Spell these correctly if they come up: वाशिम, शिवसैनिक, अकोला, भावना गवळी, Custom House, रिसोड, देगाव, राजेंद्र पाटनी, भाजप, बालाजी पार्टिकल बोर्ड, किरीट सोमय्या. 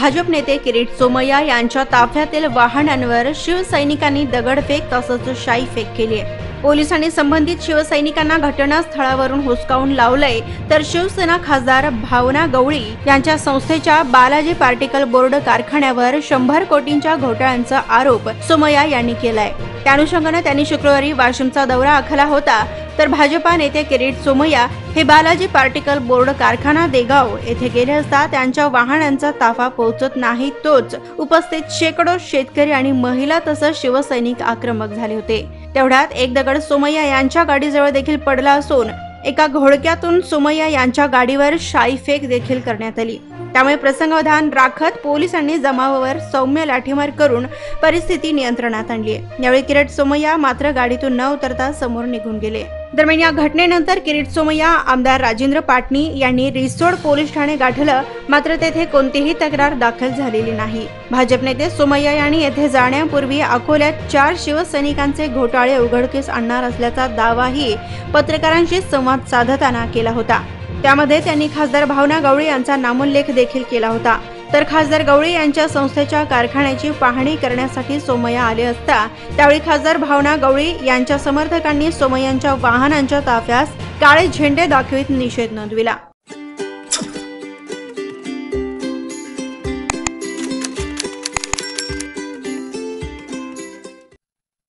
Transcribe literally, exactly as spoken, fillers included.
भाजप नेते किरीट सोमय्या यांच्या ताफ्यातील वाहनांवर शिवसैनिकांनी दगडफेक तसंच शाईफेक केली आहे। पोलिसांनी संबंधित शिवसैनिकांना घटनास्थळावरून हुसकावून लावले, तर शिवसेना खासदार भावना गवळी यांच्या संस्थेच्या बालाजी पार्टिकल बोर्ड कारखान्यावर शंभर कोटींच्या घोटाळ्यांचा आरोप सोमय्या यांनी केलाय। त्या अनुषंगाने त्यांनी शुक्रवारी वाशिमचा दौरा आखला होता। तर भाजपा नेते किरीट सोमय्या हे बालाजी पार्टिकल बोर्ड कारखाना देगाव येथे गेले असता त्यांच्या वाहनांचा ताफा पोहोचत नाही तोच उपस्थित शेकडो शेतकरी आणि महिला तसंच शिवसैनिक आक्रमक झाले होते। तेवढ्यात एक दगड सोमय्या यांच्या गाडीजवळ देखील पडला असून एका घोडक्यातून सोमय्या यांच्या गाडीवर शाईफेक देखील करण्यात आली। त्यामुळे प्रसंगावधान राखत पोलिसांनी जमावावर सौम्य लाठीमार करून परिस्थिती नियंत्रणात आणली। यावेळी किरीट सोमय्या मात्र गाडीतून न उतरता समोर निघून गेले। दरम्यान या घटनेनंतर किरीट सोमय्या आमदार राजेंद्र पाटनी यांनी रिसोड पोलीस ठाणे गाठलं, मात्र तेथे कोणतीही तक्रार दाखल झालेली नाही। भाजप नेते सोमय्या यांनी येथे जाण्यापूर्वी अकोल्यात चार शिवसैनिकांचे घोटाळे उघडकीस आणणार असल्याचा दावाही पत्रकारांशी संवाद साधताना केला होता। त्यामध्ये त्यांनी खासदार भावना गवळी यांचा नामोल्लेख देखील केला होता। तर खासदार गवळी यांच्या संस्थेच्या कारखान्याची पाहणी करण्यासाठी सोमय्या आले असता त्यावेळी खासदार भावना गवळी यांच्या समर्थकांनी सोमय्यांच्या वाहनांच्या ताफ्यास काळे झेंडे दाखवित निषेध नोंदविला।